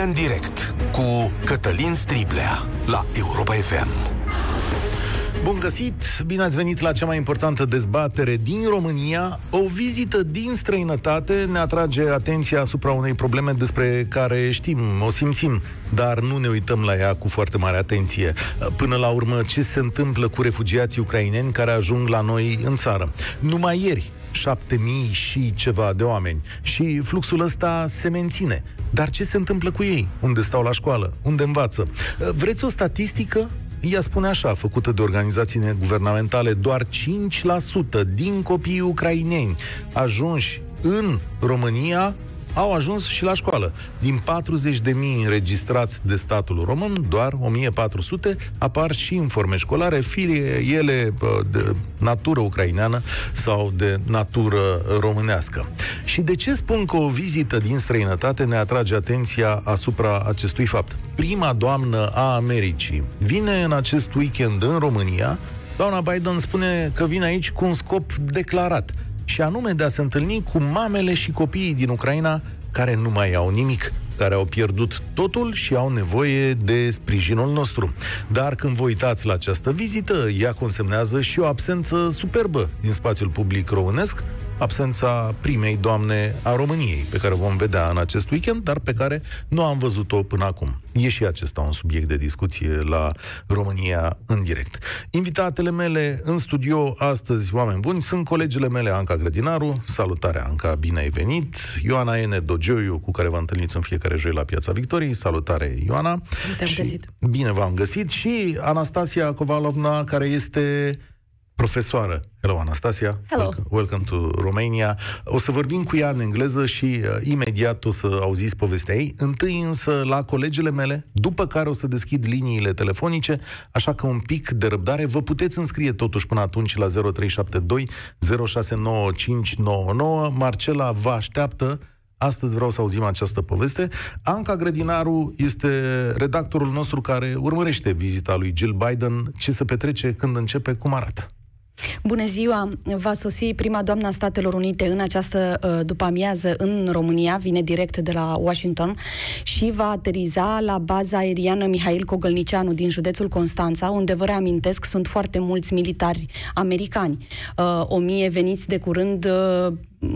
România în direct cu Cătălin Striblea la Europa FM. Bun găsit! Bine ați venit la cea mai importantă dezbatere din România. O vizită din străinătate ne atrage atenția asupra unei probleme despre care știm, o simțim, dar nu ne uităm la ea cu foarte mare atenție. Până la urmă, ce se întâmplă cu refugiații ucraineni care ajung la noi în țară? Numai ieri, 7.000 și ceva de oameni. Și fluxul ăsta se menține. Dar ce se întâmplă cu ei? Unde stau la școală? Unde învață? Vreți o statistică? Ea spune așa, făcută de organizații neguvernamentale, doar 5% din copiii ucraineni ajunși în România au ajuns și la școală. Din 40.000 înregistrați de statul român, doar 1.400 apar și în forme școlare, fie ele de natură ucraineană sau de natură românească. Și de ce spun că o vizită din străinătate ne atrage atenția asupra acestui fapt? Prima doamnă a Americii vine în acest weekend în România. Doamna Biden spune că vine aici cu un scop declarat, și anume de a se întâlni cu mamele și copiii din Ucraina care nu mai au nimic, care au pierdut totul și au nevoie de sprijinul nostru. Dar când vă uitați la această vizită, ea consemnează și o absență superbă din spațiul public românesc, absența primei doamne a României, pe care vom vedea în acest weekend, dar pe care nu am văzut-o până acum. E și acesta un subiect de discuție la România în direct. Invitatele mele în studio astăzi, oameni buni, sunt colegele mele Anca Grădinaru. Salutare, Anca, bine ai venit! Ioana Ene Dogioiu, cu care vă întâlniți în fiecare joi la Piața Victoriei. Salutare, Ioana! Bine v-am găsit! Și Anastasia Konovalova, care este profesoară. Hello, Anastasia. Hello. Welcome to Romania. O să vorbim cu ea în engleză și imediat o să auziți povestea ei. Întâi însă la colegele mele, după care o să deschid liniile telefonice, așa că un pic de răbdare. Vă puteți înscrie totuși până atunci la 0372 069599. Marcela vă așteaptă. Astăzi vreau să auzim această poveste. Anca Grădinaru este redactorul nostru care urmărește vizita lui Jill Biden. Ce se petrece, când începe, cum arată? Bună ziua! Va sosi prima doamna Statelor Unite în această după-amiază în România, vine direct de la Washington și va ateriza la baza aeriană Mihail Kogălniceanu din județul Constanța, unde, vă reamintesc, sunt foarte mulți militari americani, 1.000 veniți de curând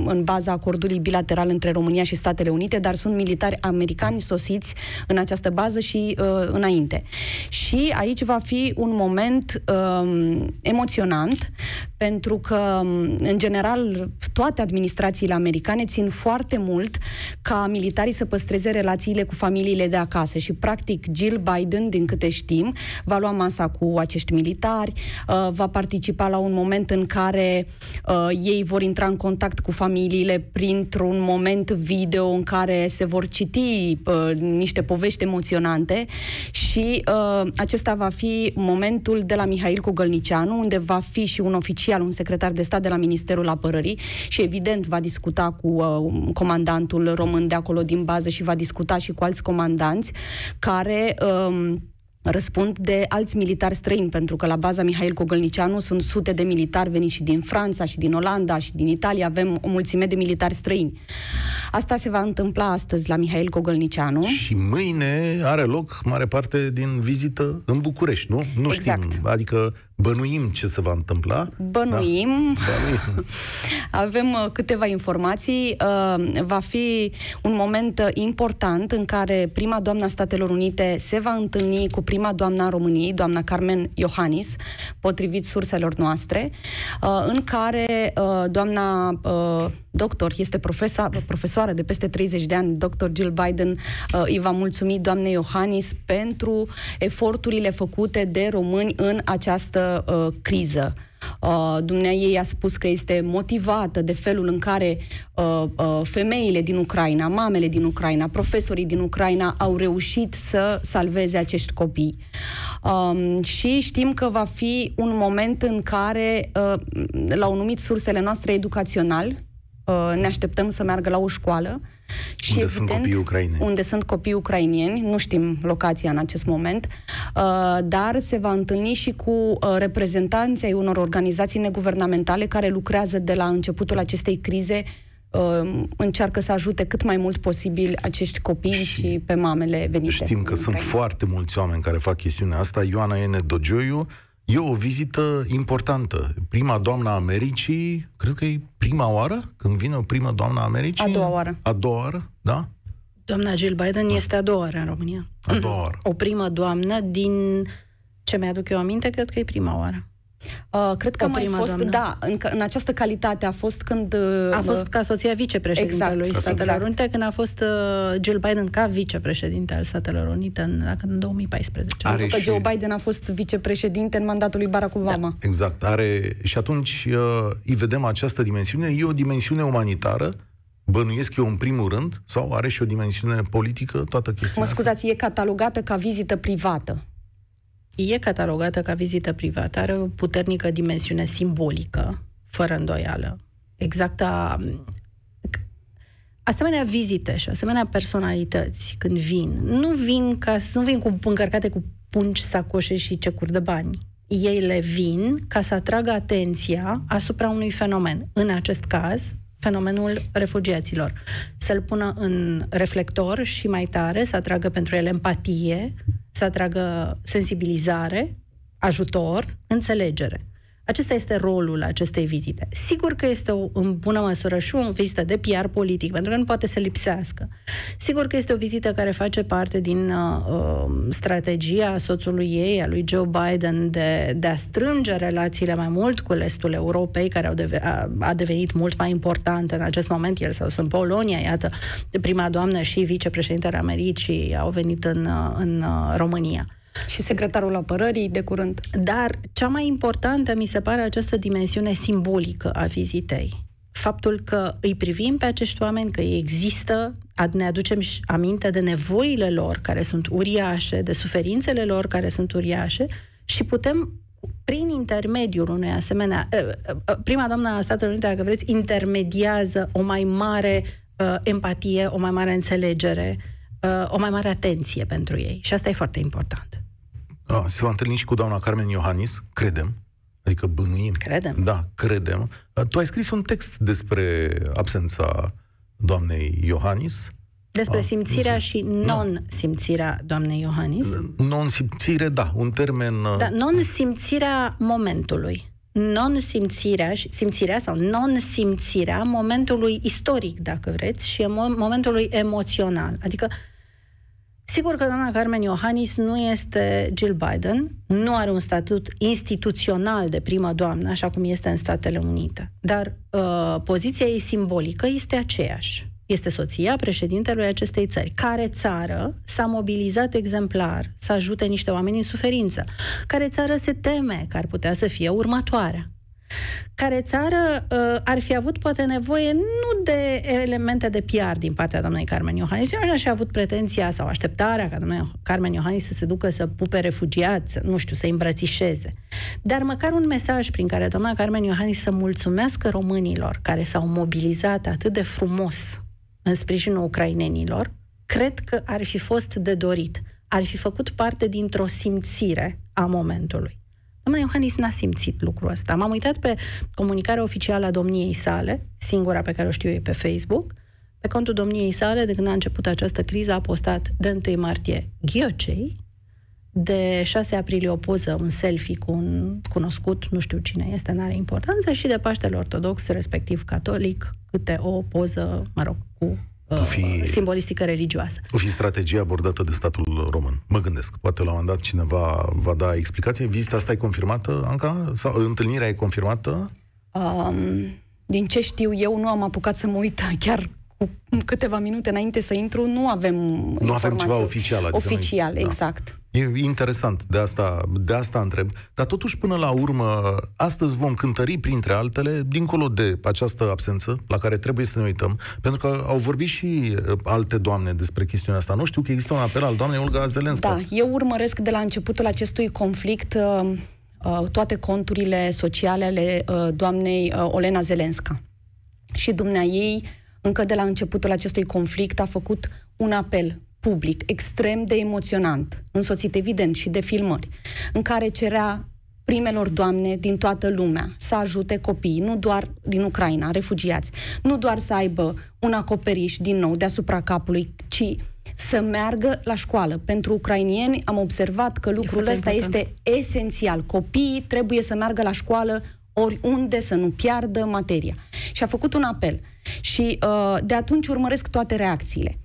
în baza acordului bilateral între România și Statele Unite, dar sunt militari americani sosiți în această bază și înainte. Și aici va fi un moment emoționant, pentru că, în general, toate administrațiile americane țin foarte mult ca militarii să păstreze relațiile cu familiile de acasă și, practic, Jill Biden, din câte știm, va lua masa cu acești militari, va participa la un moment în care ei vor intra în contact cu familiile printr-un moment video în care se vor citi niște povești emoționante și acesta va fi momentul de la Mihail Kogălniceanu, unde va fi și un oficial, un secretar de stat de la Ministerul Apărării și, evident, va discuta cu comandantul român de acolo din bază și va discuta și cu alți comandanți care răspund de alți militari străini, pentru că la baza Mihail Kogălniceanu sunt sute de militari veniți și din Franța, și din Olanda, și din Italia. Avem o mulțime de militari străini. Asta se va întâmpla astăzi la Mihail Kogălniceanu. Și mâine are loc mare parte din vizită în București, nu? Nu exact. Știm, adică bănuim ce se va întâmpla. Bănuim. Da. Bănuim. Avem câteva informații. Va fi un moment important în care prima doamna Statelor Unite se va întâlni cu prima doamna României, doamna Carmen Iohannis, potrivit surselor noastre, în care doamna doctor, este profesoară de peste 30 de ani, doctor Jill Biden, îi va mulțumi doamnei Iohannis pentru eforturile făcute de români în această criză. Dumneaei a spus că este motivată de felul în care femeile din Ucraina, mamele din Ucraina, profesorii din Ucraina au reușit să salveze acești copii. Și știm că va fi un moment în care l-au numit sursele noastre educațional, ne așteptăm să meargă la o școală. Și unde, evident, sunt copiii ucraineni. Unde sunt copiii ucraineni, nu știm locația în acest moment, dar se va întâlni și cu reprezentanții unor organizații neguvernamentale care lucrează de la începutul acestei crize încearcă să ajute cât mai mult posibil acești copii și pe mamele venite. Știm că sunt foarte mulți oameni care fac chestiunea asta. Ioana Ene Dogioiu e o vizită importantă. Prima doamnă a Americii, cred că e prima oară când vine o primă doamnă a Americii. A doua oară. A doua oară, da? Doamna Jill Biden este a doua oară în România. A doua oară. O primă doamnă din, ce mi-aduc eu aminte, cred că e prima oară. Cred că a mai fost, doamnă. Da, în această calitate a fost când... A fost ca soția vicepreședintelui Statelor Unite, când a fost Jill Biden ca vicepreședinte al Statelor Unite în 2014. Pentru că Joe Biden a fost vicepreședinte în mandatul lui Barack Obama. Da. Exact. Are, și atunci îi vedem această dimensiune. E o dimensiune umanitară, bănuiesc eu în primul rând, sau are și o dimensiune politică, toată chestiunea. Mă scuzați, e catalogată ca vizită privată. E catalogată ca vizită privată, are o puternică dimensiune simbolică, fără îndoială. Exact asemenea vizite și asemenea personalități când vin, nu vin cu încărcate cu pungi, sacoșe și cecuri de bani. Ele vin ca să atragă atenția asupra unui fenomen. În acest caz, fenomenul refugiaților. Să-l pună în reflector și mai tare, să atragă pentru el empatie, să atragă sensibilizare, ajutor, înțelegere. Acesta este rolul acestei vizite. Sigur că este în bună măsură și o vizită de PR politic, pentru că nu poate să lipsească. Sigur că este o vizită care face parte din strategia soțului ei, a lui Joe Biden, de a strânge relațiile mai mult cu estul Europei, care a devenit mult mai importantă în acest moment. El sau sunt Polonia, iată, prima doamnă și vicepreședintele Americii au venit în România. Și secretarul apărării de curând. Dar cea mai importantă mi se pare această dimensiune simbolică a vizitei. Faptul că îi privim pe acești oameni, că ei există, ne aducem aminte de nevoile lor care sunt uriașe, de suferințele lor care sunt uriașe și putem, prin intermediul unei asemenea... Prima doamna a Statelor Unite, dacă vreți, intermediază o mai mare empatie, o mai mare înțelegere, o mai mare atenție pentru ei. Și asta e foarte important. Se va întâlni și cu doamna Carmen Iohannis, credem, adică bănuim. Credem. Da, credem. Tu ai scris un text despre absența doamnei Iohannis. Despre simțirea și non-simțirea doamnei Iohannis. Non-simțire, da, un termen... Da, non-simțirea momentului. Non-simțirea, simțirea sau non-simțirea momentului istoric, dacă vreți, și momentului emoțional. Adică sigur că doamna Carmen Iohannis nu este Jill Biden, nu are un statut instituțional de primă doamnă, așa cum este în Statele Unite. Dar poziția ei simbolică este aceeași. Este soția președintelui acestei țări, care țară s-a mobilizat exemplar să ajute niște oameni în suferință, care țară se teme că ar putea să fie următoarea, care țară ar fi avut poate nevoie nu de elemente de PR din partea doamnei Carmen Iohannis, eu aș fi avut pretenția sau așteptarea ca doamna Carmen Iohannis să se ducă să pupe refugiați, nu știu, să îmbrățișeze. Dar măcar un mesaj prin care doamna Carmen Iohannis să mulțumească românilor care s-au mobilizat atât de frumos în sprijinul ucrainenilor, cred că ar fi fost de dorit. Ar fi făcut parte dintr-o simțire a momentului. Doamna Iohannis n-a simțit lucrul ăsta. M-am uitat pe comunicarea oficială a domniei sale, singura pe care o știu eu pe Facebook, pe contul domniei sale, de când a început această criză, a postat de 1 martie ghiocei, de 6 aprilie o poză, un selfie cu un cunoscut, nu știu cine este, n-are importanță, și de Paștele Ortodox, respectiv catolic, câte o poză, mă rog, cu simbolistică religioasă. O fi strategia abordată de statul român. Mă gândesc, poate la un moment dat cineva va da explicație. Vizita asta e confirmată, Anca? Sau întâlnirea e confirmată? Din ce știu eu, nu am apucat să mă uit chiar câteva minute înainte să intru, nu avem informații. Nu avem ceva oficial. Adică oficial, noi, exact. Da. E interesant, de asta întreb. Dar totuși, până la urmă, astăzi vom cântări, printre altele, dincolo de această absență, la care trebuie să ne uităm, pentru că au vorbit și alte doamne despre chestiunea asta. Nu știu că există un apel al doamnei Olena Zelenska. Da, eu urmăresc de la începutul acestui conflict toate conturile sociale ale doamnei Olena Zelenska. Și dumneaei, încă de la începutul acestui conflict, a făcut un apel public extrem de emoționant, însoțit evident și de filmări, în care cerea primelor doamne din toată lumea, să ajute copiii, nu doar din Ucraina, refugiați, nu doar să aibă un acoperiș din nou deasupra capului, ci să meargă la școală. Pentru ucrainieni am observat că lucrul ăsta este esențial. Copiii trebuie să meargă la școală oriunde, să nu piardă materia. Și a făcut un apel. Și de atunci urmăresc toate reacțiile.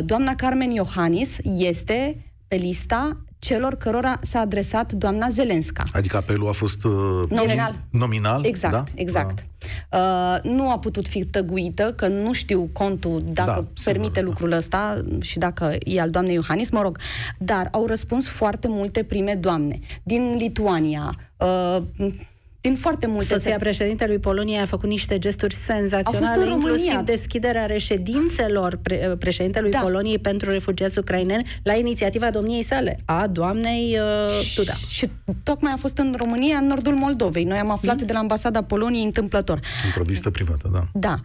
Doamna Carmen Iohannis este pe lista celor cărora s-a adresat doamna Zelenska. Adică apelul a fost nominal? Exact, da? Exact. Da. Nu a putut fi tăguită, că nu știu contul dacă permite lucrul ăsta și dacă e al doamnei Iohannis, mă rog. Dar au răspuns foarte multe prime doamne. Din Lituania, din foarte multe țări. Soția președintelui Poloniei a făcut niște gesturi senzaționale, inclusiv deschiderea reședințelor președintelui Poloniei pentru refugiați ucraineni la inițiativa domniei sale, a doamnei Tuda. Și tocmai a fost în România, în nordul Moldovei. Noi am aflat de la ambasada Poloniei întâmplător. Într-o vizită privată, da.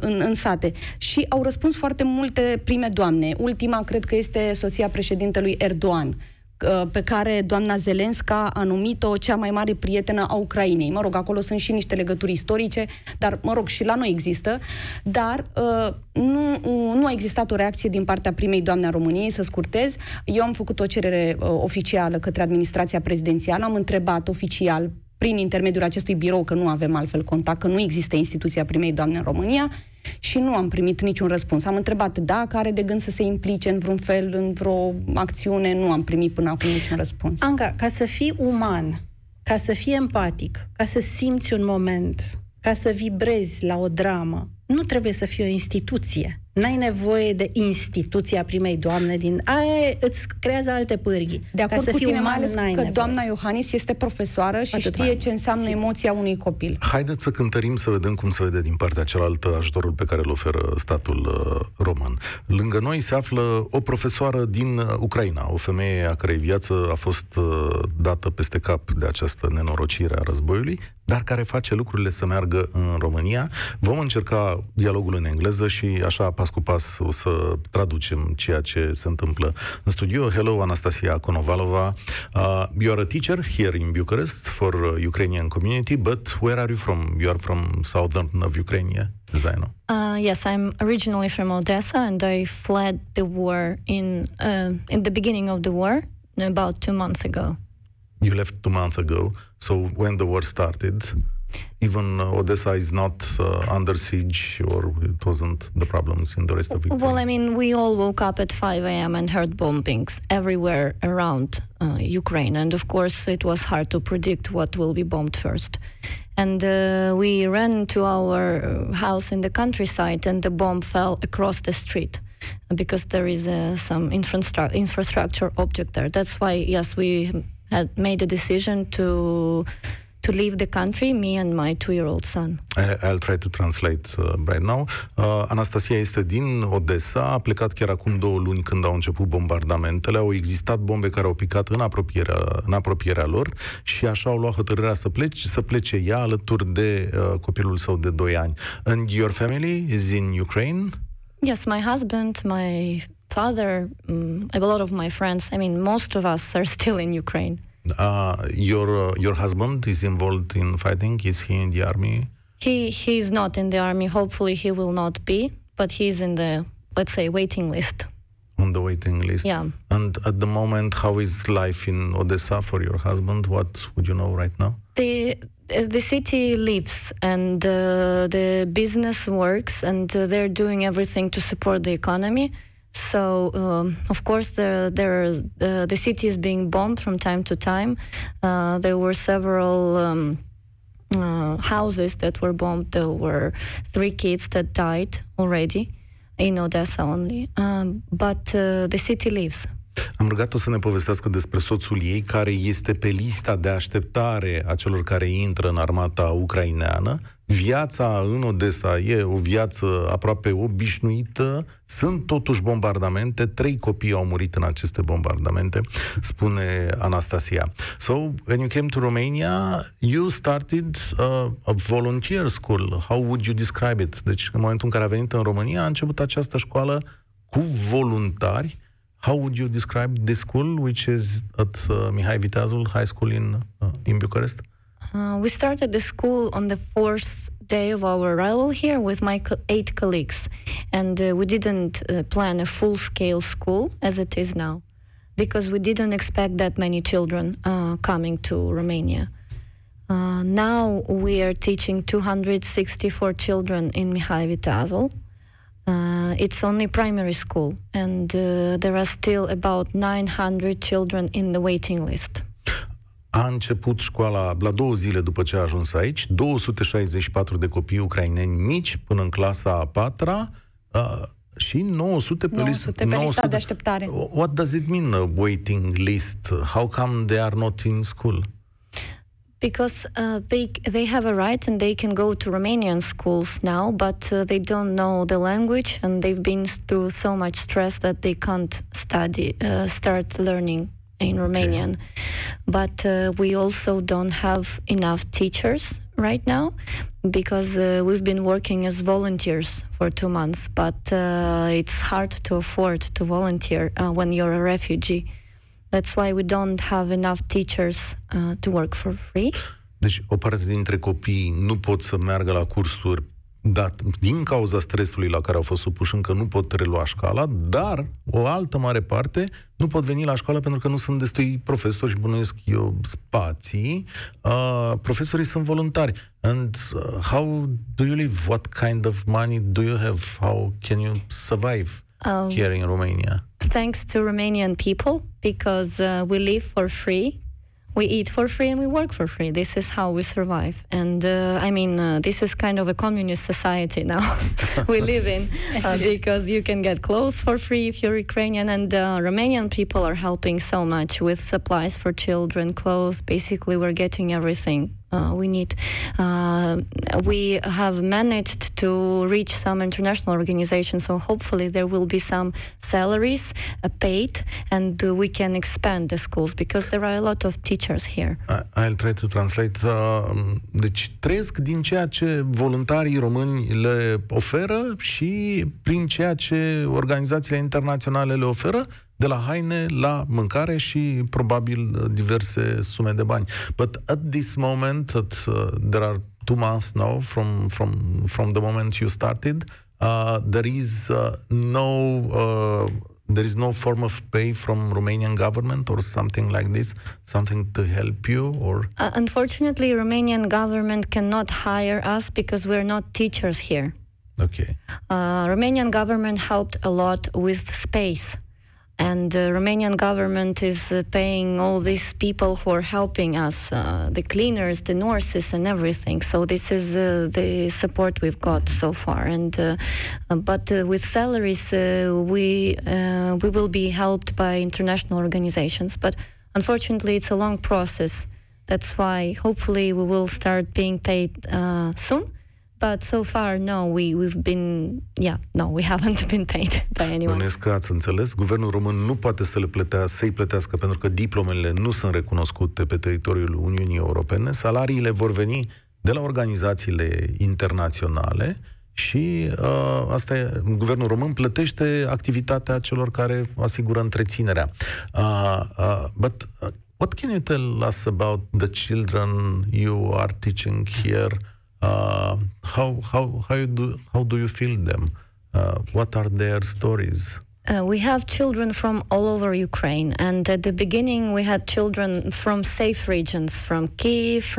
În sate. Și au răspuns foarte multe prime doamne. Ultima, cred că este soția președintelui Erdogan, pe care doamna Zelenska a numit-o cea mai mare prietenă a Ucrainei. Mă rog, acolo sunt și niște legături istorice, dar, mă rog, și la noi există, dar nu a existat o reacție din partea primei doamne a României, să scurtez. Eu am făcut o cerere oficială către administrația prezidențială, am întrebat oficial, prin intermediul acestui birou, că nu avem altfel contact, că nu există instituția primei doamne în România, și nu am primit niciun răspuns. Am întrebat dacă are de gând să se implice în vreun fel, în vreo acțiune, nu am primit până acum niciun răspuns. Anca, ca să fii uman, ca să fii empatic, ca să simți un moment, ca să vibrezi la o dramă, nu trebuie să fie o instituție. N-ai nevoie de instituția primei doamne din... Aia îți creează alte pârghii. De acord cu tine, mai ales că doamna Iohannis este profesoară și știe ce înseamnă emoția unui copil. Haideți să cântărim, să vedem cum se vede din partea cealaltă ajutorul pe care îl oferă statul român. Lângă noi se află o profesoară din Ucraina, o femeie a cărei viață a fost dată peste cap de această nenorocire a războiului, dar care face lucrurile să meargă în România. Vom încerca dialogul în engleză și așa, pas cu pas, o să traducem ceea ce se întâmplă în studio. Hello, Anastasia Konovalova. You are a teacher here in Bucharest for Ukrainian community, but where are you from? You are from southern of Ukraine, as I know. Yes, I'm originally from Odessa, and I fled the war in the beginning of the war, about 2 months ago. You left 2 months ago, so when the war started, even Odessa is not under siege, or it wasn't the problems in the rest of Ukraine? Well, I mean, we all woke up at 5 a.m. and heard bombings everywhere around Ukraine. And of course, it was hard to predict what will be bombed first. And we ran to our house in the countryside and the bomb fell across the street, because there is some infrastructure object there. That's why, yes, we had made a decision to leave the country, me and my 2-year-old son. I'll try to translate right now. Anastasia este din Odessa, a plecat chiar acum 2 luni când au început bombardamentele, au existat bombe care au picat în apropierea lor și așa au luat hotărârea să plece ea alături de copilul său de 2 ani. And your family is in Ukraine? Yes, my husband, my father, a lot of my friends, I mean, most of us are still in Ukraine. Your husband is involved in fighting? Is he in the army? He is not in the army. Hopefully he will not be, but he's in the, let's say, waiting list. On the waiting list. Yeah. And at the moment, how is life in Odessa for your husband? What would you know right now? The city lives, and the business works, and they're doing everything to support the economy. So, of course, the city is being bombed from time to time. There were several houses that were bombed. There were 3 kids that died already in Odessa only. But the city lives. Am rugat-o să ne povestească despre soțul ei, care este pe lista de așteptare a celor care intră în armata ucraineană. Viața în Odessa e o viață aproape obișnuită, sunt totuși bombardamente, 3 copii au murit în aceste bombardamente, spune Anastasia. So, when you came to Romania, you started a volunteer school. How would you describe it? Deci, în momentul în care a venit în România, a început această școală cu voluntari. How would you describe the school, which is at Mihai Viteazul High School in Bucharest? We started the school on the 4th day of our arrival here with my 8 colleagues, and we didn't plan a full-scale school as it is now, because we didn't expect that many children coming to Romania. Now we are teaching 264 children in Mihai Viteazul. It's only primary school, and there are still about 900 children in the waiting list. A început școala la 2 zile după ce a ajuns aici, 264 de copii ucraineni mici până în clasa a 4-a și 900 pe lista de așteptare. What does it mean, a waiting list? How come they are not in school? Because they have a right and they can go to Romanian schools now, but they don't know the language and they've been through so much stress that they can't start learning in Romanian. But we also don't have enough teachers right now, because we've been working as volunteers for 2 months, but it's hard to afford to volunteer when you're a refugee. That's why we don't have enough teachers to work for free. Deci o parte dintre copii nu pot să meargă la cursuri, dar din cauza stresului la care au fost supuși încă nu pot relua școala, dar o altă mare parte nu pot veni la școală pentru că nu sunt destui profesori și bănuiesc eu spații. Profesorii sunt voluntari. And how do you live? What kind of money do you have? How can you survive here in Romania? Thanks to Romanian people, because we live for free, we eat for free, and we work for free. This is how we survive. And I mean, this is kind of a communist society now we live in, because you can get clothes for free if you're Ukrainian, and Romanian people are helping so much with supplies for children, clothes. Basically, we're getting everything we need. We have managed to reach some international organizations, so hopefully there will be some salaries paid, and we can expand the schools, because there are a lot of teachers here. I'll try to translate. Deci trăiesc din ceea ce voluntarii români le oferă și prin ceea ce organizațiile internaționale le oferă, de la haine la mâncare și probabil diverse sume de bani. But at this moment, there are 2 months now from the moment you started, there is no form of pay from Romanian government or something like this, something to help you, or? Unfortunately, Romanian government cannot hire us because we're not teachers here. Okay. Romanian government helped a lot with space. And the Romanian government is paying all these people who are helping us, the cleaners, the nurses, and everything. So this is the support we've got so far. And but with salaries, we will be helped by international organizations. But unfortunately, it's a long process. That's why hopefully we will start being paid soon. But so far, no, we haven't been paid by anyone. Bănesc că ați înțeles, guvernul român nu poate să-i plătească pentru că diplomele nu sunt recunoscute pe teritoriul Uniunii Europene. Salariile vor veni de la organizațiile internaționale și asta e, guvernul român plătește activitatea celor care asigură întreținerea. But what can you tell us about the children you are teaching here? How do you feel them? What are their stories? We have children from all over Ukraine, and at the beginning we had children from safe regions, from Kyiv,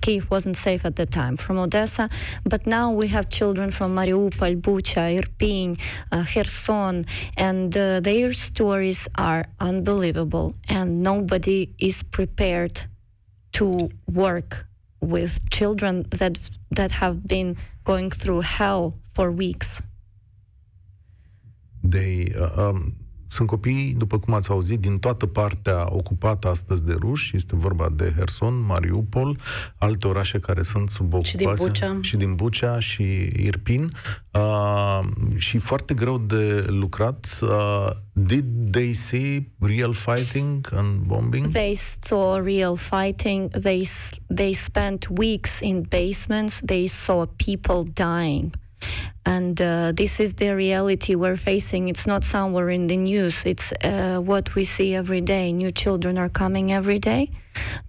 Kyiv wasn't safe at the time, from Odessa, but now we have children from Mariupol, Bucha, Irpin, Kherson, and their stories are unbelievable, and nobody is prepared to work with children that have been going through hell for weeks. Sunt copii, după cum ați auzit, din toată partea ocupată astăzi de ruși. Este vorba de Kherson, Mariupol, alte orașe care sunt sub ocupație. Și din Bucha și Irpin. Și foarte greu de lucrat. Did they see real fighting and bombing? They saw real fighting. They spent weeks in basements. They saw people dying. And this is the reality we're facing. It's not somewhere in the news. It's what we see every day. New children are coming every day.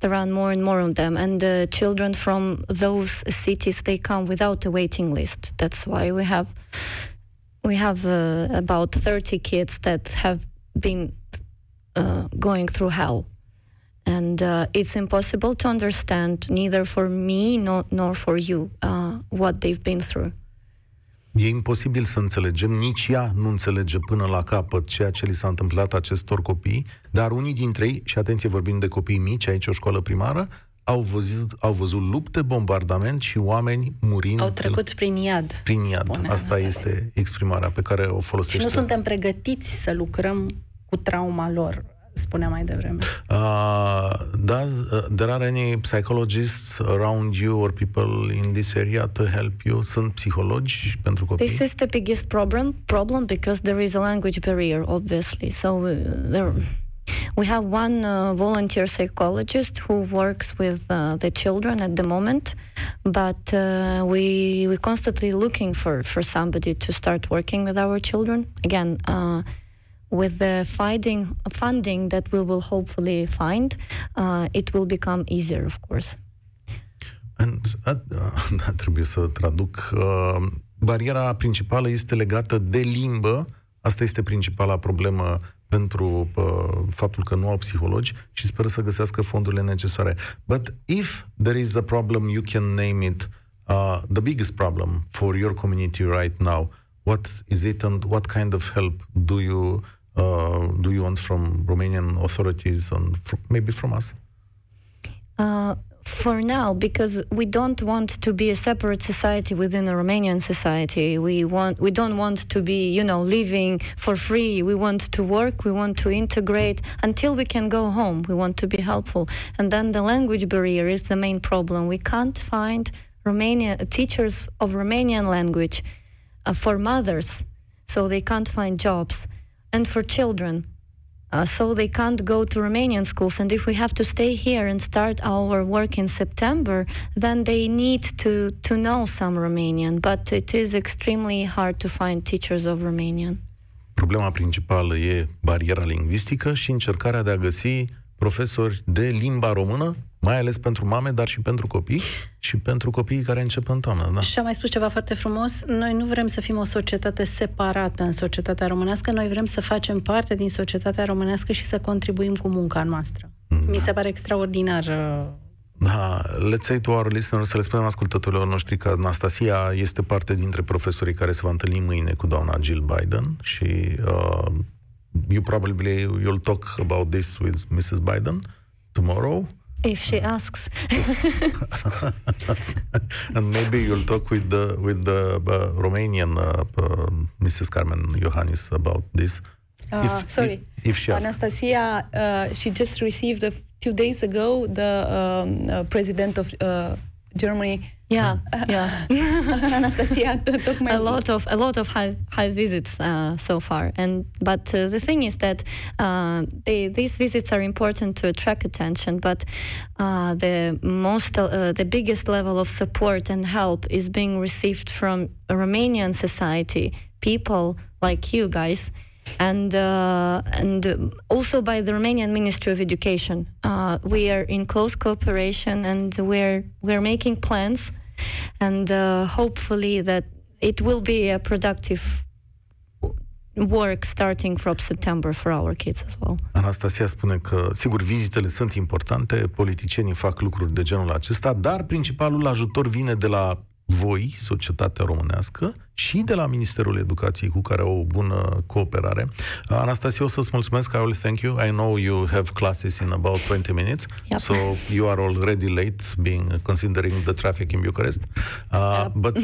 There are more and more of them. And the children from those cities, they come without a waiting list. That's why we have about 30 kids that have been going through hell. And it's impossible to understand, neither for me nor for you, what they've been through. E imposibil să înțelegem, nici ea nu înțelege până la capăt ceea ce li s-a întâmplat acestor copii, dar unii dintre ei, și atenție, vorbim de copii mici, aici o școală primară, au văzut lupte, bombardament și oameni murind. Au trecut prin iad. Prin iad. Asta este exprimarea pe care o folosește. Și nu suntem pregătiți să lucrăm cu trauma lor. Spunea mai devreme. There are any psychologists around you or people in this area to help you? Sunt psihologi pentru copii? This is the biggest problem because there is a language barrier, obviously. So we have one volunteer psychologist who works with the children at the moment, but we're constantly looking for somebody to start working with our children. Again, with the funding that we will hopefully find, it will become easier, of course. And trebuie să traduc. Bariera principală este legată de limbă. Asta este principala problemă pentru faptul că nu au psihologi și speră să găsească fondurile necesare. But if there is a problem, you can name it. The biggest problem for your community right now, what is it, and what kind of help do you want from Romanian authorities and maybe from us? For now, because we don't want to be a separate society within a Romanian society. We don't want to be, living for free. We want to work, we want to integrate until we can go home. We want to be helpful. And then the language barrier is the main problem. We can't find teachers of Romanian language for mothers, so they can't find jobs. And for children, so they can't go to Romanian schools. And if we have to stay here and start our work in September, then they need to know some Romanian. But it is extremely hard to find teachers of Romanian. Problema principală e bariera lingvistică și încercarea de a găsi profesori de limba română, mai ales pentru mame, dar și pentru copii și pentru copiii care încep în toamnă. Da. Și am mai spus ceva foarte frumos, noi nu vrem să fim o societate separată în societatea românească, noi vrem să facem parte din societatea românească și să contribuim cu munca noastră. Da. Mi se pare extraordinar. Da, let's say to our listeners, să le spunem ascultătorilor noștri că Anastasia este parte dintre profesorii care se va întâlni mâine cu doamna Jill Biden și you'll talk about this with Mrs. Biden tomorrow. If she asks, and maybe you'll talk with the Romanian Mrs. Carmen Iohannis about this. If she asks. Anastasia, she just received 2 days ago the president of Germany. Yeah, yeah. Anastasia took a lot of high visits so far, but the thing is that these visits are important to attract attention. But the biggest level of support and help is being received from Romanian society, people like you guys. And also by the Romanian Ministry of Education. We are in close cooperation, and we're making plans, and hopefully that it will be a productive work starting from September for our kids as well. Anastasia spune că, sigur, vizitele sunt importante, politicienii fac lucruri de genul acesta, dar principalul ajutor vine de la voi, societatea românească, și de la Ministerul Educației, cu care o bună cooperare. Anastasia, o să-ți mulțumesc. I will thank you. I know you have classes in about 20 minutes, yep. So you are already late, considering the traffic in Bucharest. Yep. But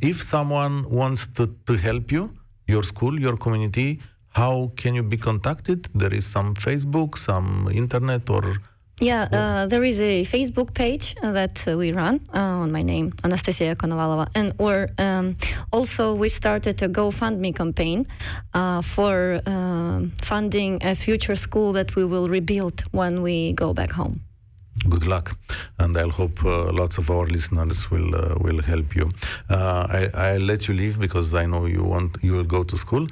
if someone wants to help you, your school, your community, how can you be contacted? There is some Facebook, some internet, or... Yeah, there is a Facebook page that we run on my name, Anastasia Konovalova, and also we started a GoFundMe campaign for funding a future school that we will rebuild when we go back home. Good luck, and I'll hope lots of our listeners will help you. I'll let you leave because I know you will go to school.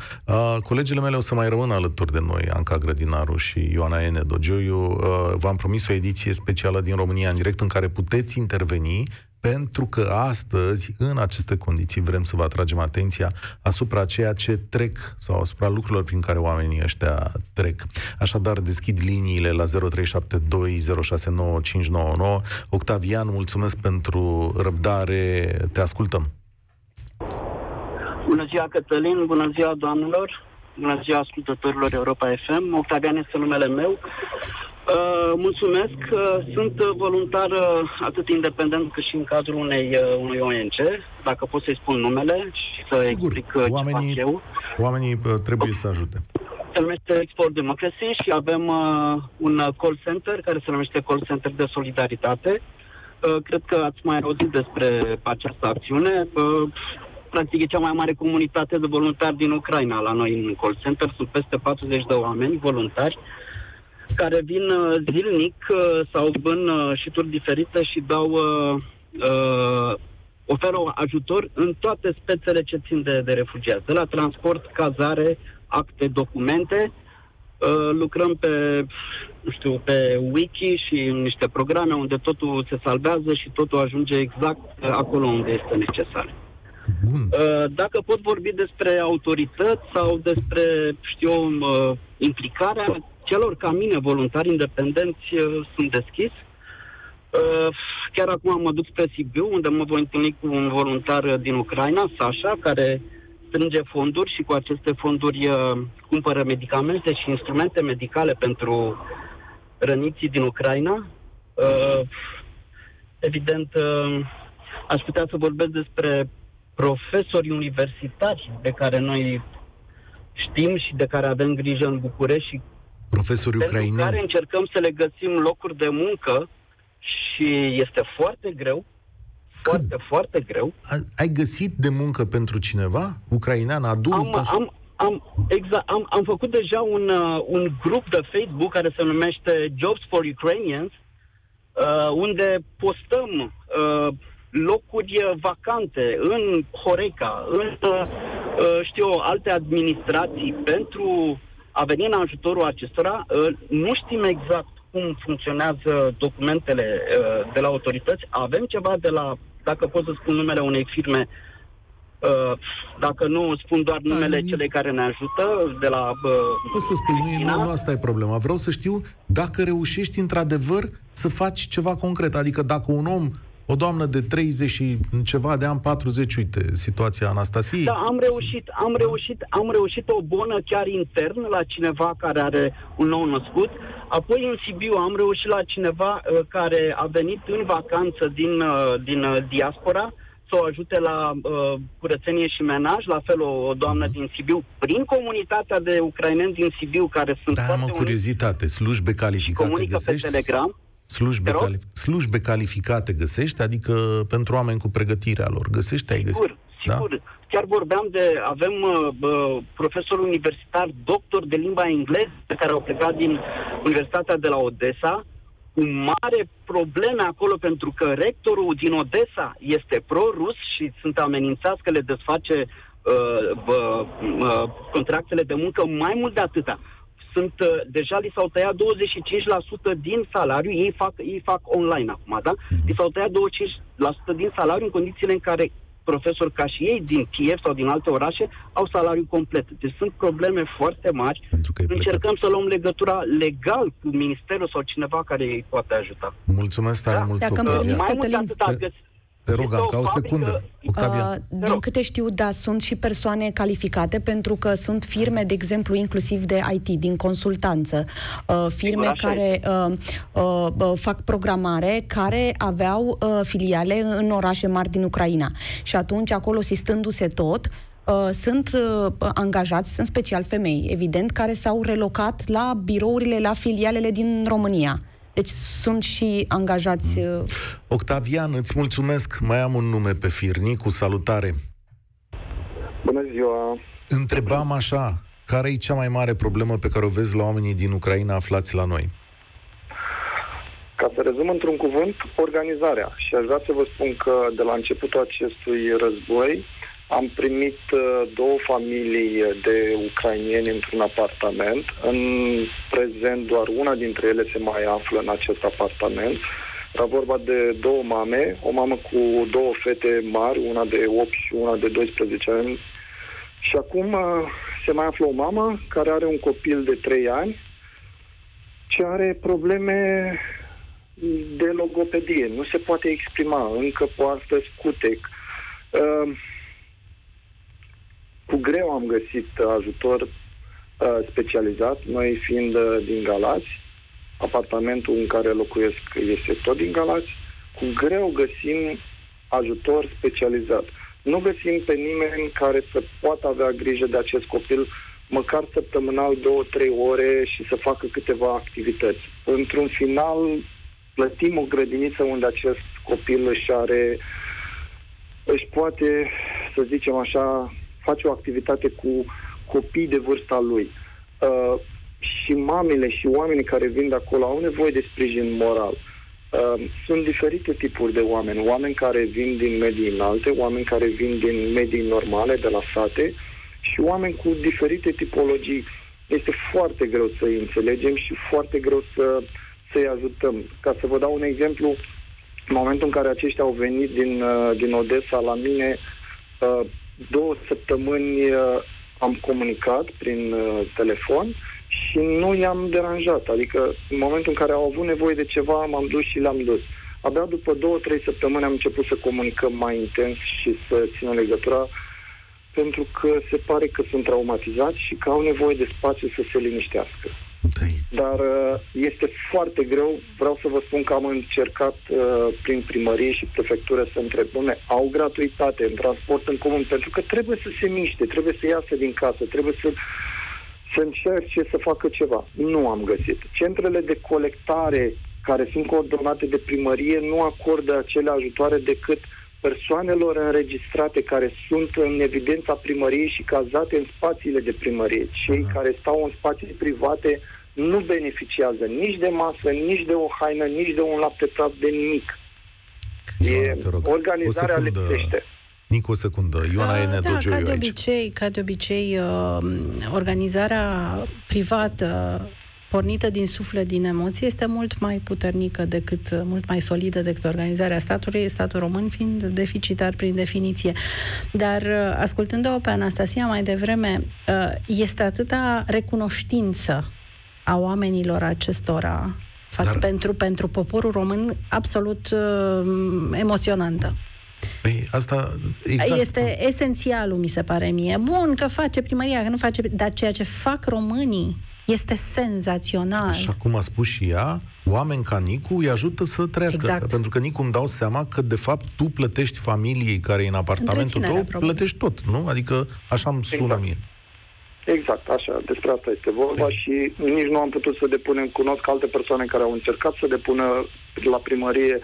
Colegile mele o să mai rămână alături de noi, Anca Grădinaru și Ioana Ene Dogioiu. V-am promis o ediție specială din România în direct în care puteți interveni, pentru că astăzi, în aceste condiții, vrem să vă atragem atenția asupra ceea ce trec sau asupra lucrurilor prin care oamenii ăștia trec. Așadar, deschid liniile la 0372069599. Octavian, mulțumesc pentru răbdare, te ascultăm. Bună ziua, Cătălin, bună ziua, doamnelor, bună ziua, ascultătorilor Europa FM. Octavian este numele meu. Mulțumesc. Sunt voluntar atât independent cât și în cadrul unei ONG, dacă pot să-i spun numele și să explic oamenii, ce fac eu. Oamenii trebuie să ajute. Se numește Export Democracy și avem un call center care se numește Call Center de Solidaritate. Cred că ați mai auzit despre această acțiune. Practic e cea mai mare comunitate de voluntari din Ucraina la noi în call center. Sunt peste 40 de oameni voluntari care vin zilnic sau vân și turi diferite și dau oferă ajutor în toate spețele ce țin de refugiați, de la transport, cazare, acte, documente. Lucrăm pe wiki și niște programe unde totul se salvează și totul ajunge exact acolo unde este necesar. Bun. Dacă pot vorbi despre autorități sau despre, implicarea celor ca mine, voluntari independenți, sunt deschis. Chiar acum mă duc spre Sibiu, unde mă voi întâlni cu un voluntar din Ucraina, Sasha, care strânge fonduri și cu aceste fonduri cumpără medicamente și instrumente medicale pentru răniții din Ucraina. Evident, aș putea să vorbesc despre profesori universitari de care noi știm și de care avem grijă în București și profesori ucraineni, pentru care încercăm să le găsim locuri de muncă și este foarte greu, foarte greu. Ai găsit de muncă pentru cineva ucrainean, adult? Am făcut deja un grup de Facebook care se numește Jobs for Ukrainians, unde postăm locuri vacante în Horeca, în alte administrații, pentru a veni în ajutorul acestora. Nu știm exact cum funcționează documentele de la autorități. Avem ceva de la, dacă pot să spun numele unei firme, dacă nu spun doar numele celei care ne ajută, de la... Poți să spui, nu asta e problema. Vreau să știu dacă reușești într-adevăr să faci ceva concret. Adică dacă un om, o doamnă de 30 și ceva de ani, 40, uite, situația Anastasiei. Da, am reușit o bonă chiar intern la cineva care are un nou născut. Apoi în Sibiu am reușit la cineva care a venit în vacanță din diaspora să o ajute la curățenie și menaj, la fel o doamnă din Sibiu, prin comunitatea de ucraineni din Sibiu, care sunt foarte uniți. Am o curiozitate, slujbe calificate comunică găsești? Pe Telegram. Slujbe calificate găsești, adică pentru oameni cu pregătirea lor găsești? Sigur. Da? Chiar vorbeam avem profesori universitari, doctori de limba engleză, care au plecat din Universitatea de la Odessa, cu mare probleme acolo, pentru că rectorul din Odessa este pro-rus și sunt amenințați că le desface contractele de muncă. Mai mult de atâta, deja li s-au tăiat 25% din salariu, ei fac online acum, da? Li s-au tăiat 25% din salariu în condițiile în care profesori ca și ei din Kiev sau din alte orașe au salariu complet. Deci sunt probleme foarte mari. Încercăm să luăm legătura legal cu ministerul sau cineva care îi poate ajuta. Mulțumesc tare mult, Octavian. Te rog, Anca, o secundă. Din câte știu, da, sunt și persoane calificate, pentru că sunt firme, de exemplu, inclusiv de IT, din consultanță, firme care fac programare, care aveau filiale în orașe mari din Ucraina. Și atunci, acolo, sistându-se tot, sunt angajați, în special femei, evident, care s-au relocat la birourile, la filialele din România. Deci sunt și angajați. Octavian, îți mulțumesc. Mai am un nume pe fir. Nicu, salutare. Bună ziua. Întrebam așa, care e cea mai mare problemă pe care o vezi la oamenii din Ucraina aflați la noi? Ca să rezum într-un cuvânt, organizarea. Și aș vrea să vă spun că de la începutul acestui război am primit două familii de ucrainieni într-un apartament. În prezent doar una dintre ele se mai află în acest apartament. Era vorba de două mame, o mamă cu două fete mari, una de 8 și una de 12 ani. Și acum se mai află o mamă care are un copil de 3 ani ce are probleme de logopedie, nu se poate exprima, încă poartă scutec. Cu greu am găsit ajutor specializat, noi fiind din Galați, apartamentul în care locuiesc este tot din Galați, cu greu găsim ajutor specializat. Nu găsim pe nimeni care să poată avea grijă de acest copil măcar săptămânal 2-3 ore și să facă câteva activități. Într-un final plătim o grădiniță unde acest copil își poate, să zicem așa, face o activitate cu copii de vârsta lui. Și mamele și oamenii care vin de acolo au nevoie de sprijin moral. Sunt diferite tipuri de oameni. Oameni care vin din medii înalte, oameni care vin din medii normale, de la sate, și oameni cu diferite tipologii. Este foarte greu să-i înțelegem și foarte greu să-i ajutăm. Ca să vă dau un exemplu, în momentul în care aceștia au venit din Odessa la mine, 2 săptămâni am comunicat prin telefon și nu i-am deranjat. Adică în momentul în care au avut nevoie de ceva, m-am dus și le-am dus. Abia după 2-3 săptămâni am început să comunicăm mai intens și să ținem legătura, pentru că se pare că sunt traumatizați și că au nevoie de spațiu să se liniștească. Dar este foarte greu. Vreau să vă spun că am încercat prin primărie și prefectură să întrebăm, au gratuitate în transport în comun, pentru că trebuie să se miște, trebuie să iasă din casă, trebuie să încerce să facă ceva. Nu am găsit. Centrele de colectare care sunt coordonate de primărie nu acordă acele ajutoare decât persoanelor înregistrate care sunt în evidența primăriei și cazate în spațiile de primărie. Cei care stau în spații private nu beneficiază nici de masă, nici de o haină, nici de un lapte praf, de nimic. Organizarea lipsește. Nicu, o secundă. Ioana Ene Dogioiu aici. Ca de obicei, organizarea privată pornită din suflet, din emoție, este mult mai puternică decât, mult mai solidă decât organizarea statului, statul român fiind deficitar prin definiție. Dar, ascultând-o pe Anastasia mai devreme, este atâta recunoștință a oamenilor acestora pentru poporul român absolut emoționantă. Păi, asta exact. Este esențialul, mi se pare mie. Bun, că face primăria, că nu face, dar ceea ce fac românii este senzațional. Așa cum a spus și ea, oameni ca Nicu îi ajută să trăiască. Exact. Pentru că, Nicu, îmi dau seama că, de fapt, tu plătești familiei care e în apartamentul tău, plătești tot, nu? Adică așa îmi sună mie. Exact, așa, despre asta este vorba. Ei. Și nici nu am putut să depunem, cunosc alte persoane care au încercat să depună la primărie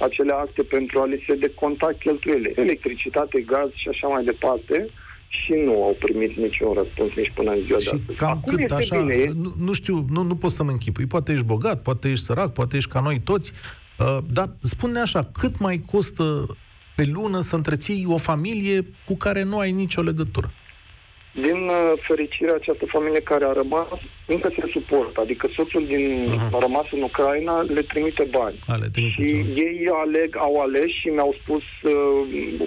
acele acte pentru a li se deconta cheltuielile, electricitate, gaz și așa mai departe, și nu au primit niciun răspuns nici până în ziua de astăzi. Cam acum cât așa, bine. Nu știu, nu pot să-mi închipui. Poate ești bogat, poate ești sărac, poate ești ca noi toți, dar spune așa, cât mai costă pe lună să întreții o familie cu care nu ai nicio legătură? Din fericire, această familie care a rămas încă se suportă. Adică soțul a rămas în Ucraina, le trimite bani. Ei au ales și mi-au spus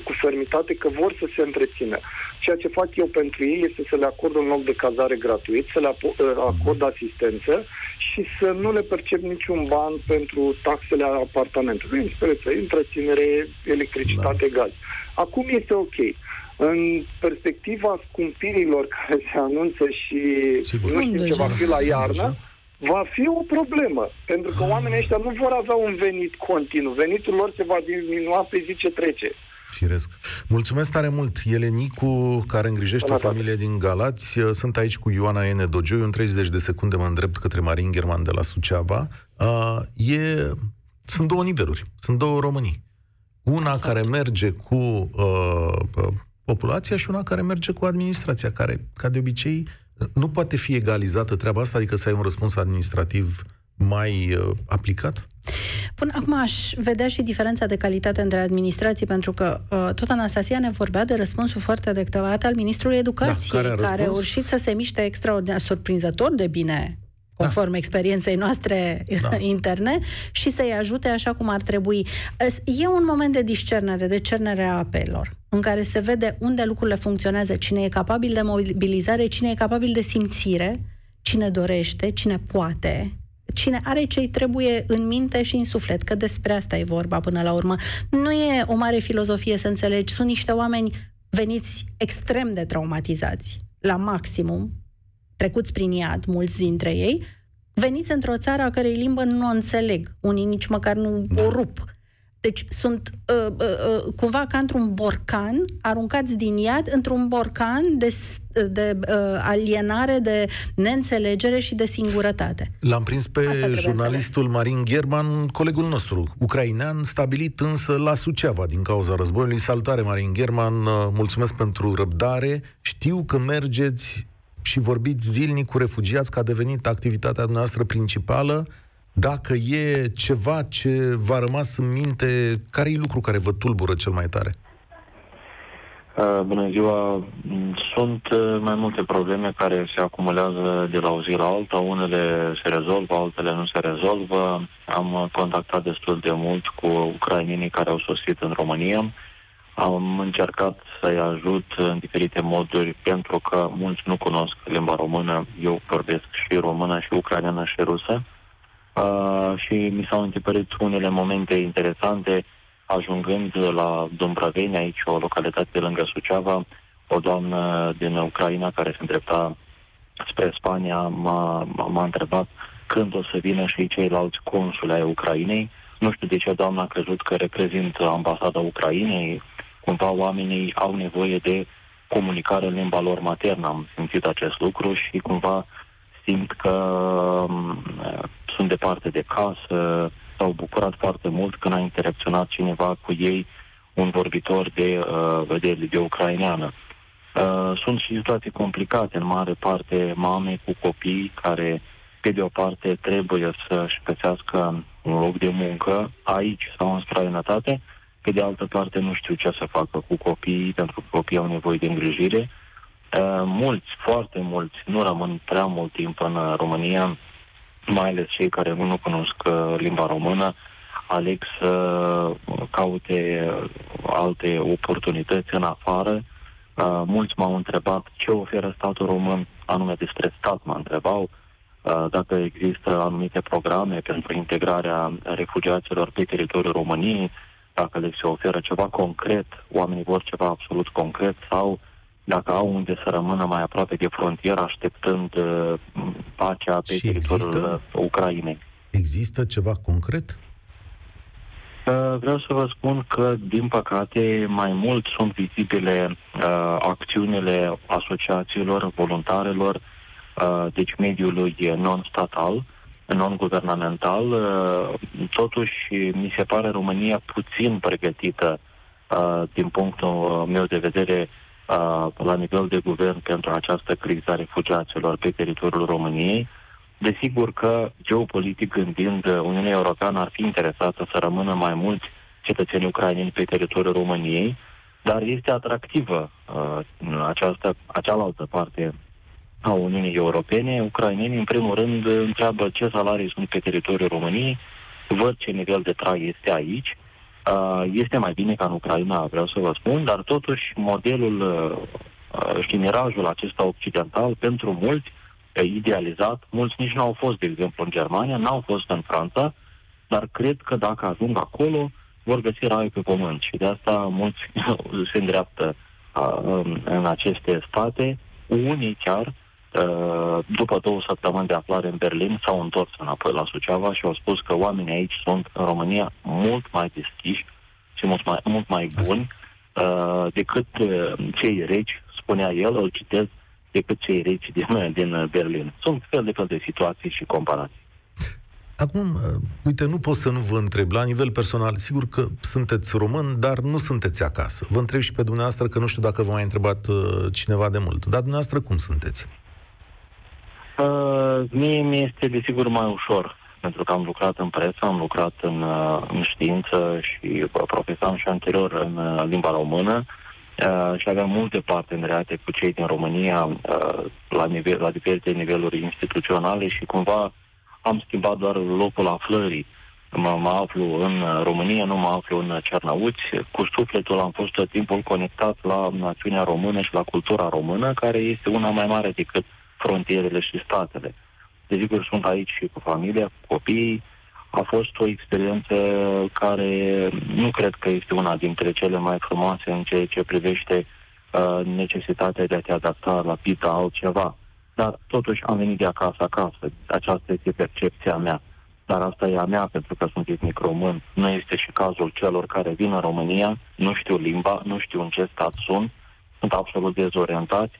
cu fermitate că vor să se întrețină. Ceea ce fac eu pentru ei este să le acord un loc de cazare gratuit, să le acord asistență și să nu le percep niciun ban pentru taxele apartamentului. Întreținere, electricitate, gaz. Acum este ok. În perspectiva scumpirilor care se anunță și nu știm ce va fi la iarnă, va fi o problemă. Pentru că oamenii ăștia nu vor avea un venit continuu. Venitul lor se va diminua pe zi ce trece. Firesc. Mulțumesc tare mult, Elenicu, care îngrijește o familie din Galați. Sunt aici cu Ioana Ene Dogioiu. În 30 de secunde mă îndrept către Marin Gherman de la Suceava. Sunt două niveluri. Sunt două Românii. Una care merge cu... populația și una care merge cu administrația, care, ca de obicei, nu poate fi egalizată treaba asta, adică să ai un răspuns administrativ mai aplicat? Până acum aș vedea și diferența de calitate între administrații, pentru că tot Anastasia ne vorbea de răspunsul foarte adecvat al ministrului Educației, da, care a reușit să se miște extraordinar, surprinzător de bine, conform experienței noastre interne, și să-i ajute așa cum ar trebui. E un moment de discernere, de cernere a apelor, în care se vede unde lucrurile funcționează, cine e capabil de mobilizare, cine e capabil de simțire, cine dorește, cine poate, cine are ce-i trebuie în minte și în suflet, că despre asta e vorba până la urmă. Nu e o mare filozofie, să înțelegi, sunt niște oameni veniți extrem de traumatizați, la maximum, trecuți prin iad, mulți dintre ei, veniți într-o țară a cărei limbă nu o înțeleg, unii nici măcar nu o rup. Deci sunt cumva ca într-un borcan, aruncați din iad, într-un borcan de alienare, de neînțelegere și de singurătate. L-am prins pe jurnalistul Marin Gherman, colegul nostru, ucrainean, stabilit însă la Suceava din cauza războiului. Salutare, Marin Gherman, mulțumesc pentru răbdare. Știu că mergeți și vorbiți zilnic cu refugiați, că a devenit activitatea noastră principală. Dacă e ceva ce v-a rămas în minte, care e lucru care vă tulbură cel mai tare? Bună ziua! Sunt mai multe probleme care se acumulează de la o zi la alta. Unele se rezolvă, altele nu se rezolvă. Am contactat destul de mult cu ucrainenii care au sosit în România. Am încercat să-i ajut în diferite moduri, pentru că mulți nu cunosc limba română. Eu vorbesc și română, și ucraineană, și rusă. Și mi s-au întipărit unele momente interesante, ajungând la Dumbraveni, aici o localitate lângă Suceava. O doamnă din Ucraina care se îndrepta spre Spania m-a întrebat când o să vină și ceilalți consuli ai Ucrainei. Nu știu de ce doamna a crezut că reprezintă ambasada Ucrainei. Cumva oamenii au nevoie de comunicare în limba lor maternă. Am simțit acest lucru și cumva simt că sunt departe de casă. S-au bucurat foarte mult când a interacționat cineva cu ei, un vorbitor de ucraineană. Sunt și situații complicate, în mare parte mame cu copii care, pe de o parte, trebuie să-și găsească un loc de muncă aici sau în străinătate, pe de altă parte nu știu ce să facă cu copiii, pentru că copiii au nevoie de îngrijire. Mulți, foarte mulți, nu rămân prea mult timp în România, mai ales cei care nu cunosc limba română, aleg să caute alte oportunități în afară. Mulți m-au întrebat ce oferă statul român, anume despre stat mă întrebau, dacă există anumite programe pentru integrarea refugiaților pe teritoriul României, dacă le se oferă ceva concret, oamenii vor ceva absolut concret, sau dacă au unde să rămână mai aproape de frontieră, așteptând pacea pe teritoriul Ucrainei. Există ceva concret? Vreau să vă spun că, din păcate, mai mult sunt vizibile acțiunile asociațiilor, voluntarilor, deci mediului non-statal, non-guvernamental. Totuși, mi se pare România puțin pregătită, din punctul meu de vedere, la nivel de guvern, pentru această criză a refugiaților pe teritoriul României. Desigur că, geopolitic gândind, Uniunea Europeană ar fi interesată să rămână mai mulți cetățeni ucraineni pe teritoriul României, dar este atractivă cealaltă parte a Uniunii Europene. Ucrainenii, în primul rând, întreabă ce salarii sunt pe teritoriul României, văd ce nivel de trai este aici. Este mai bine ca în Ucraina, vreau să vă spun, dar totuși modelul și mirajul acesta occidental, pentru mulți, idealizat, mulți nici n-au fost, de exemplu, în Germania, n-au fost în Franța, dar cred că dacă ajung acolo, vor găsi raiul pe pământ. Și de asta mulți se îndreaptă în aceste state. Unii chiar, după 2 săptămâni de aflare în Berlin, s-au întors înapoi la Suceava și au spus că oamenii aici sunt, în România, mult mai deschiși și mult mai buni decât cei reci, spunea el, îl citez, decât cei reci din Berlin. Sunt fel de situații și comparații. Acum, uite, nu pot să nu vă întreb, la nivel personal, sigur că sunteți român, dar nu sunteți acasă. Vă întreb și pe dumneavoastră, că nu știu dacă v-a mai întrebat cineva de mult, dar dumneavoastră cum sunteți? Mie mi-este, desigur, mai ușor pentru că am lucrat în presă, am lucrat în știință și profesam și anterior în limba română și aveam multe parteneriate cu cei din România la diferite niveluri instituționale și cumva am schimbat doar locul aflării. Mă aflu în România, nu mă aflu în Cernauți. Cu sufletul am fost tot timpul conectat la națiunea română și la cultura română, care este una mai mare decât frontierele și statele. Desigur, sunt aici și cu familia, cu copiii. A fost o experiență care nu cred că este una dintre cele mai frumoase în ceea ce privește necesitatea de a te adapta la pita altceva. Dar totuși am venit de acasă. Aceasta este percepția mea. Dar asta e a mea, pentru că sunt etnic român. Nu este și cazul celor care vin în România, nu știu limba, nu știu în ce stat sunt absolut dezorientați,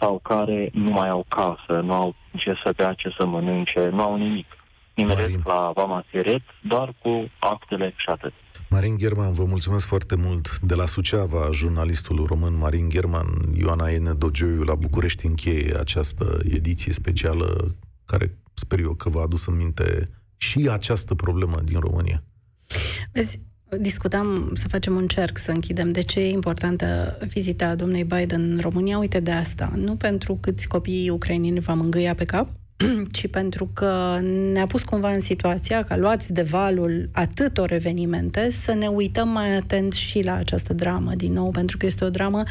sau care nu mai au casă, nu au ce să bea, ce să mănânce, nu au nimic. Nimeresc la Vama Siret doar cu actele și atât. Marin Gherman, vă mulțumesc foarte mult. De la Suceava, jurnalistul român Marin Gherman, Ioana Ene Dogioiu la București încheie această ediție specială, care sper eu că v-a adus în minte și această problemă din România. Vezi, discutam să facem un cerc, să închidem. De ce e importantă vizita domnei Biden în România? Uite de asta. Nu pentru câți copiii ucraineni va mângâia pe cap, ci pentru că ne-a pus cumva în situația că, luați de valul atâtor evenimente, să ne uităm mai atent și la această dramă din nou, pentru că este o dramă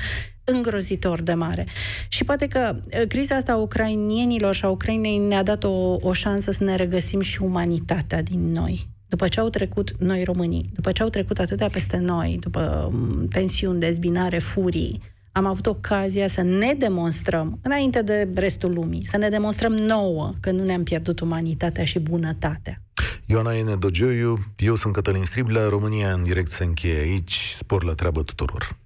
îngrozitor de mare. Și poate că criza asta a ucrainienilor și a Ucrainei ne-a dat o șansă să ne regăsim și umanitatea din noi. După ce au trecut noi românii, după ce au trecut atâtea peste noi, după tensiuni, dezbinare, furii, am avut ocazia să ne demonstrăm, înainte de restul lumii, să ne demonstrăm nouă că nu ne-am pierdut umanitatea și bunătatea. Ioana Ene Dogioiu, eu sunt Cătălin Striblea, România în direct se încheie aici, spor la treabă tuturor!